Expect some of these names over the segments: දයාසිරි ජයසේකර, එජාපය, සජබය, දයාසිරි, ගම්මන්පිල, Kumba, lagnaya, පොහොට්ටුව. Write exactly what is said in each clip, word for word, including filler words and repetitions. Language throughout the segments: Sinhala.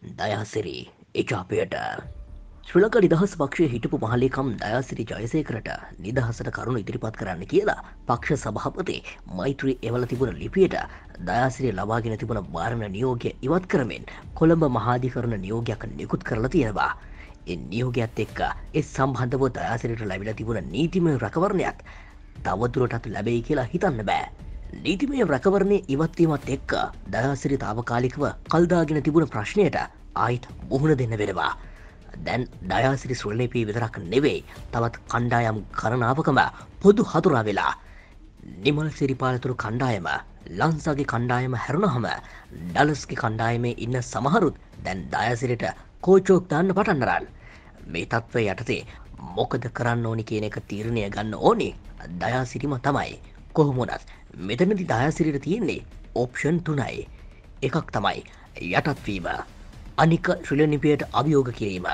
දයාසිරි ඒක අපේට ශ්‍රී ලංකා නිදහස් පක්ෂයේ හිටපු මහලේකම් දයාසිරි ජයසේකරට නිදහසට කරුණු ඉදිරිපත් කරන්න කියලා පක්ෂ සභාපති මෛත්‍රී එවල තිබුණ ලිපියට දයාසිරි ලබාගෙන තිබුණ බාරණ නියෝගය ඉවත් කරමින් කොළඹ මහාධිකරණ නියෝගයක් නිකුත් කරලා තියෙනවා. ඒ නියෝගයත් එක්ක ඒ සම්බන්ධව දයාසිරිට ලැබිලා තිබුණ නීතිමය රැකවරණයක් තවදුරටත් ලැබෙයි කියලා හිතන්න බෑ. නීතිමය රැකවරණේ ඉවත් වීමත් එක්ක දයාසිරි තාවකාලිකව කල්දාගෙන තිබුණ ප්‍රශ්නයට ආයිත් මුහුණ දෙන්න වෙනවා. දැන් දයාසිරි සුළලේපී විතරක් නෙවෙයි තවත් කණ්ඩායම් ගණනාවකම පොදු හතුරා වෙලා. නිමල් සිරිපාලතුරු කණ්ඩායම, ලංසාගේ කණ්ඩායම හැරුණාම ඩලස්ගේ කණ්ඩායමේ ඉන්න සමහරුත් දැන් දයාසිරිට කෝචෝක් දාන්න පටන් අරන්. මේ තත්ත්වය යටතේ මොකද කරන්න ඕනි කියන එක තීරණය ගන්න ඕනි දයාසිරිම තමයි. කොහොමුණත් මෙතනදි දයාසිරිට තියෙන්නේ ඔප්ෂන් තුනයි. එකක් තමයි යටත් වීම. අනික ශ්‍රීලනිපියට අභියෝග කිරීම.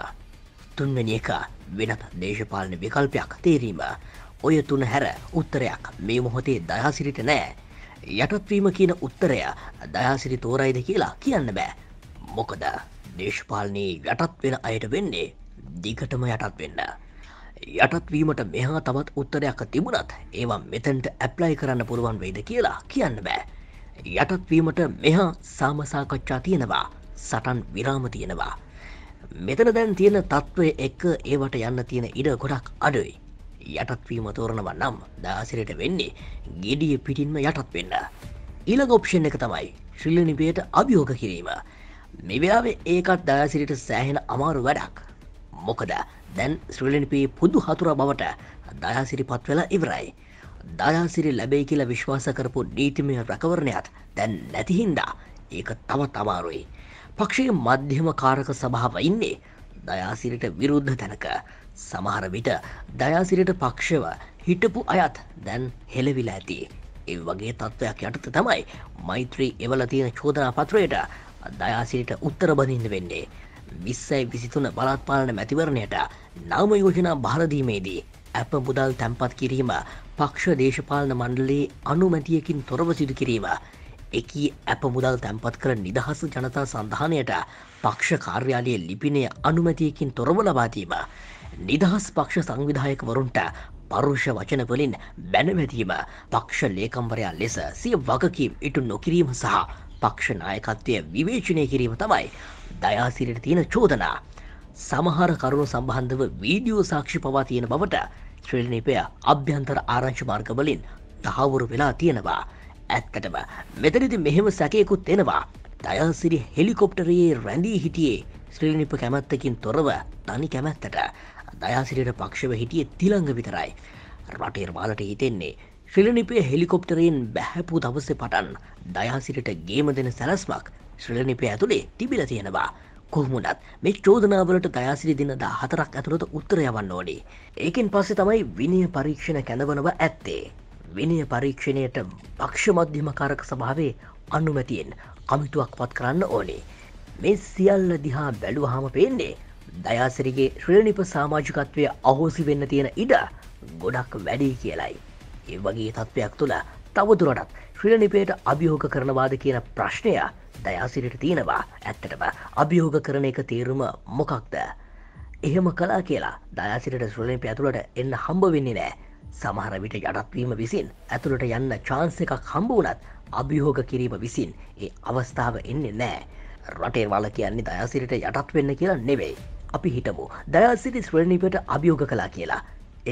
තුන්වැනි එක වෙනත් දේශපාලන විකල්පයක් තීරීම. ඔය තුන හැර උත්තරයක් මේ මොහොතේ දයාසිරිට නෑ. යටත් වීම කියන උත්තරය දයාසිරි තෝරයිද කියලා කියන්න බෑ. මොකද දේශපාලනයේ යටත් වෙන අයට වෙන්නේ දිගටම යටත් වෙන්න. යටත් වීමට මෙහා තවත් උත්තරයක් තිබුණත් ඒවා මෙතනට ඇප්ලයි කරන්න පුළුවන් වෙයිද කියලා කියන්න බෑ. යටත් වීමට මෙහා සාම සාකච්ඡා තියෙනවා. සටන් විරාම තියෙනවා. මෙතන දැන් තියෙන තත්ත්වය එක ඒවට යන්න තියෙන ඉඩ ගොඩක් අඩුයි. යටත්වීම තෝරනවා නම් දයාසිරිට වෙන්නේ ගෙඩිය පිටින්ම යටත් වෙන්න. ඊළඟ ඔප්ෂන් එක තමයි ශ්‍රීලනිපියට අභියෝග කිරීම. මේ වෙලාවේ ඒකත් දයාසිරිට සෑහෙන අමාරු වැඩක්. මොකද දැන් ශ්‍රීලනිපියේ පොදු හතුරා බවට දයාසිරිපත් වෙලා ඉවරයි. දයාසිරි ලැබෙයි කියලා විශ්වාස කරපු නීතිමය රැකවරණයක් දැන් නැති හින්දා ඒක තවත් අමාරුයි. පක්ෂයේ මධ්‍යම කාරක සභාව ඉන්නේ දයාසිරිට විරුද්ධ තැනක. සමහර විට දයාසිරිට පක්ෂව හිටපු අයත් දැන් හෙළවිලා ඇති. ඒ වගේ තත්ත්වයක් යටතේ තමයි මෛත්‍රී එවල තියෙන චෝදනා පත්‍රයට දයාසිරිට උත්තර බඳින්න වෙන්නේ. විස්සයි විසිතුන බලත්පාලන මැතිවරණයට නාම යෝජනා බාර දීමේදී අප මුදල් තැන්පත් කිරීම පක්ෂ දේශපාලන මණ්ඩලයේ අනුමැතියකින් තොරව සිදු කිරීම. එකී අප මුදල් තැන්පත් කළ නිදහස් ජනතා සන්ධානයට පක්ෂ කාර්යාලයේ ලිපිනය අනුමැතියකින් තොරව ලබා දීම. නිදහස් පක්ෂ සංවිධායකවරුන්ට පරුෂ වචන වලින් බැනවැදීම. පක්ෂ ලේකම්වරයා ලෙස සිය වගකීම් ඉටු නොකිරීම සහ පක්ෂ නායකත්වය විවේචනය කිරීම තමයි දයාසිරිට තියෙන චෝදනා. සමහර කරුණු සම්බන්ධව වීඩියෝ සාක්ෂි පවා තියෙන බවට ශ්‍රීලනිපය අභ්‍යන්තර ආරංචි මාර්ග වලින් තහවුරු වෙලා තියෙනවා. ඇත්තටම මෙතනදි මෙහෙම සැකයකුත් එනවා. දයාසිරි හෙලිකොප්ටරයේ රැඳී හිටියේ ශ්‍රීලනිප කැමැත්තකින් තොරව තනි කැමැත්තට. දයාසිරිට පක්ෂව හිටියේ තිලංග විතරයි. රටේ වලට හිතෙන්නේ ශ්‍රීලනිපයේ හෙලිකොප්ටරයෙන් බැහැපු දවසේ පටන් දයාසිරිට ගේම දෙන සැලැස්මක් ශ්‍රීලනිපය ඇතුලේ තිබිලා තියෙනවා. කොහොමුණත් මේ චෝදනාවලට දයාසිරි දින දහහතරක් ඇතුළත උත්තර යවන්න ඕනේ. ඒකෙන් පස්සේ තමයි විනය පරීක්ෂණ කැඳවනවා ඇත්තේ. විනය පරීක්ෂණයට පක්ෂ මධ්‍යම කාරක සභාවේ අනුමැතියෙන් කමිටුවක් පත් කරන්න ඕනේ. මේ සියල්ල දිහා බැලුවාම පේන්නේ දයාසිරිගේ ශ්‍රීලනිප සමාජිකත්වයේ අහෝසි වෙන්න තියෙන ඉඩ ගොඩක් වැඩි කියලායි. ඒ වගේ තත්ත්වයක් තුළ තවදුරටත් ශ්‍රීලනිපයට අභියෝග කරනවාද කියන ප්‍රශ්නය දයාසිරිට තියෙනවා. ඇත්තටම අභියෝග කරන එක තීරුම මොකක්ද? එහෙම කළා කියලා දයාසිරිට ශ්‍රීලනිපය ඇතුළට එන්න හම්බ වෙන්නේ නැහැ. සමහර විට යටත්වීම විසින් ඇතුළට යන්න චාන්ස් එකක් හම්බ වුණත් අභියෝග කිරීම විසින් ඒ අවස්ථාව එන්නේ නැහැ. රටේ වල කියන්නේ දයාසිරිට යටත් වෙන්න කියලා නෙවෙයි. අපි හිතමු දයාසිරි ශ්‍රීලනිපයට අභියෝග කළා කියලා.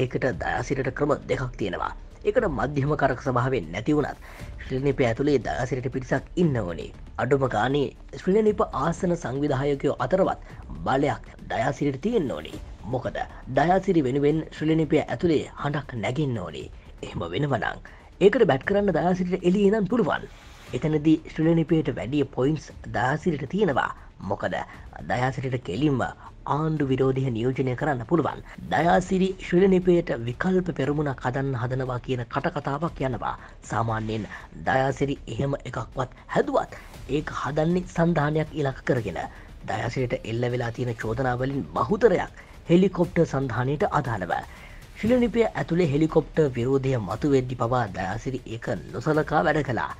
ඒකට දයාසිරිට ක්‍රම දෙකක් තියෙනවා. ඒකට මධ්‍යම කාරක සභාවේ නැති වුණත් ශ්‍රීලනිපය ඇතුලේ දයාසිරිට පිරිසක් ඉන්න ඕනේ. අඩුම ගානේ ශ්‍රීලනිප ආසන සංවිධායකයෝ අතරවත් බලයක් දයාසිරිට තියෙන්න ඕනේ. මොකද දයාසිරි වෙනුවෙන් ශ්‍රීලනිපය ඇතුලේ හඬක් නැගින්න ඕනේ. එහෙම වෙනවනම් ඒකට බැට් කරන්න දයාසිරිට එළියේ නම් පුළුවන්. එතනදී ශ්‍රීලනිපයට වැඩි පොයින්ට්ස් දයාසිරිට තියෙනවා. මොකද දයාසිරිට කෙලින්ම ආණ්ඩු විරෝධී නියෝජනය කරන්න පුළුවන්. දයාසිරි ශ්‍රීලනිපයට විකල්ප පෙරමුණක් හදන්න හදනවා කියන කටකතාවක් යනවා. සාමාන්‍යයෙන් දයාසිරි එහෙම එකක්වත් හැදුවත් ඒක හදන්නේ සන්ධානයක් ඉලක්ක කරගෙන. දයාසිරිට එල්ල වෙලා තියෙන චෝදනා වලින් බහුතරයක් හෙලිකොප්ටර් සන්ධානයට අදාළව. ශ්‍රීලනිපය ඇතුලේ හෙලිකොප්ටර් විරෝධය මතුවෙද්දි පවා දයාසිරි ඒක නොසලකා වැඩ කළා.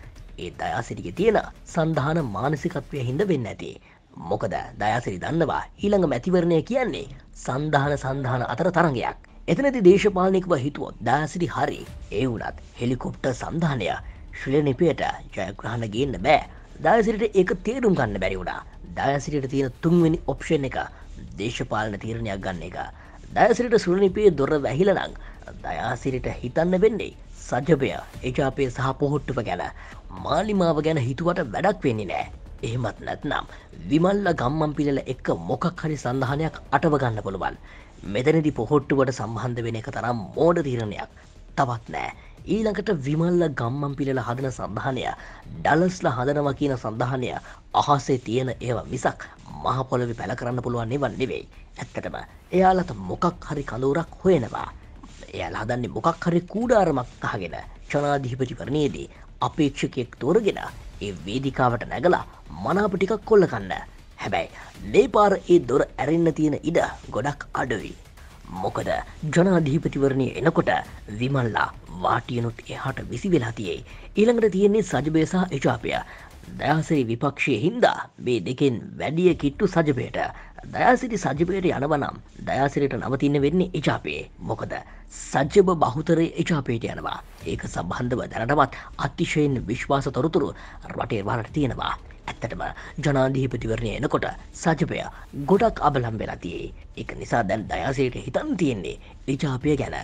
ඒ දයාසිරිගේ තියෙන සන්ධාන මානසිකත්වය හින්දා වෙන්නේ නැති. මොකද දයාසිරි දන්නවා ඊළඟ මැතිවරණය කියන්නේ සන්ධාන සන්ධාන අතර තරඟයක්. එතනදී දේශපාලනිකව හිතුවොත් දයාසිරි හරි. ඒ වුණත් හෙලිකොප්ටර් සන්ධානය ශ්‍රී ලිපියට ජයග්‍රහණ ගේන්න බෑ. දයාසිරිට ඒක තේරුම් ගන්න බැරි වුණා. දයාසිරිට තියෙන තුන්වෙනි ඔප්ෂන් එක දේශපාලන තීරණයක් ගන්න එක. දයාසිරිට ශ්‍රී ලිපියේ දොර වැහිලා නම් දයාසිරිට හිතන්න වෙන්නේ සජබය එජාපේ සහ පොහොට්ටුව ගැන මාලිමාව ගැන හිතුවට වැඩක් වෙන්නේ නෑ. එහෙමත් නැත්නම් විමල්ලා ගම්මන්පිලල එක මොකක් හරි සන්ධානයක් අටව ගන්න පුළුවන්. මෙතනදී පොහොට්ටුවට සම්බන්ධ වෙන එක තරම් මෝඩ තීරණයක් තවත් නෑ. ඊළඟට විමල්ලා ගම්මන්පිලල හදන සන්ධානය ඩලස්ලා හදනවා කියන සන්ධානය අහසේ තියෙන ඒවා මිසක් මහ පොළොවේ පැල කරන්න පුළුවන් ඒවා නෙවෙයි. ඇත්තටම එයාලට මොකක් හරි කඳවුරක් හොයනවා. එයාලා හදන්නේ මොකක් හරි කූඩාරමක් අහගෙන ජනාධිපතිවරණයේදී අපේක්ෂකයෙක් තෝරගෙන ඒ වේදිකාවට නැගලා මනාප ටිකක් කොල්ල ගන්න. හැබැයි මේ පාර ඒ දොර ඇරෙන්න තියෙන ඉඩ ගොඩක් අඩුයි. මොකද ජනාධිපතිවරණයේ එනකොට විමල්ලා වාටියනොත් එහාට විසි වෙලා තියේ. ඊළඟට තියෙන්නේ සජබය සහ එජාපය. දයාසිරි විපක්ෂයේ හින්දා මේ දෙකෙන් වැඩි කිට්ටු සජබයට. දයාසිරි සජබයට යනවා නම් දයාසිරිට නවතින්න වෙන්නේ එජාපයේ. මොකද සජබ බහුතරය එජාපයට යනවා. ඒක සම්බන්ධව දැනටමත් අතිශයින් විශ්වාස තොරතුරු රටේ වහලට තියෙනවා. ඇත්තටම ජනාධිපතිවරණය එනකොට සජබය ගොඩක් අබලම් වෙලා තියේ. ඒක නිසා දැන් දයාසිරිට හිතන් තියෙන්නේ එජාපය ගැන.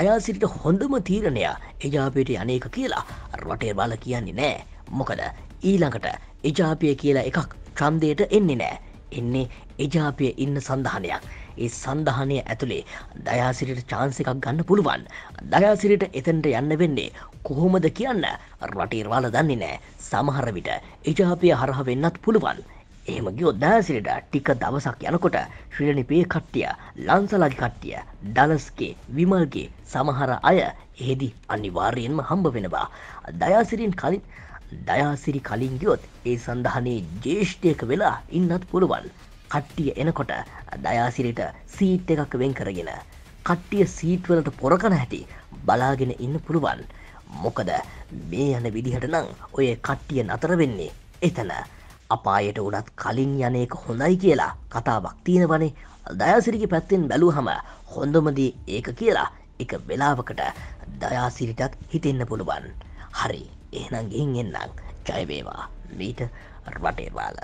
දයාසිරිට හොඳම තීරණය එජාපයට යන්නේක කියලා රටේ වහල කියන්නේ නැහැ. මොකද ඊළඟට එජාපය කියලා එකක් ඡන්දයට එන්නේ නැහැ. එන්නේ එජාපයේ ඉන්න සන්ධානයක්. ඒ සන්ධානය ඇතුලේ දයාසිරිට chance එකක් ගන්න පුළුවන්. දයාසිරිට එතනට යන්න වෙන්නේ කොහොමද කියන්න රටේ වල දන්නේ නැහැ. සමහර විට එජාපය හරහා වෙන්නත් පුළුවන්. එහෙම ගියොත් දයාසිරිට ටික දවසක් යනකොට ශ්‍රී ලිපියේ කට්ටිය, ලංසලාගේ කට්ටිය, දලස්ගේ, විමල්ගේ සමහර අය එහෙදි අනිවාර්යයෙන්ම හම්බ වෙනවා. දයාසිරින් කලින් දයාසිරි කලින් ගියොත් ඒ සඳහනේ ජේෂ්ඨයක වෙලා ඉන්නත් පුළුවන්. කට්ටිය එනකොට දයාසිරිට සීට් එකක් වෙන් කරගෙන කට්ටිය සීට් වලට පොරකන හැටි බලාගෙන ඉන්න පුළුවන්. මොකද මේ යන විදිහට නම් ඔය කට්ටිය නතර වෙන්නේ එතන. අපායට උනත් කලින් යන එක හොඳයි කියලා කතාවක් තියෙනවනේ. දයාසිරිගේ පැත්තෙන් බැලුවහම හොඳම දේ ඒක කියලා එක වෙලාවකට දයාසිරිටත් හිතෙන්න පුළුවන්. හරි. එහෙනම් ගිහින් එන්නම්. ජය වේවා. මීට රටේ වල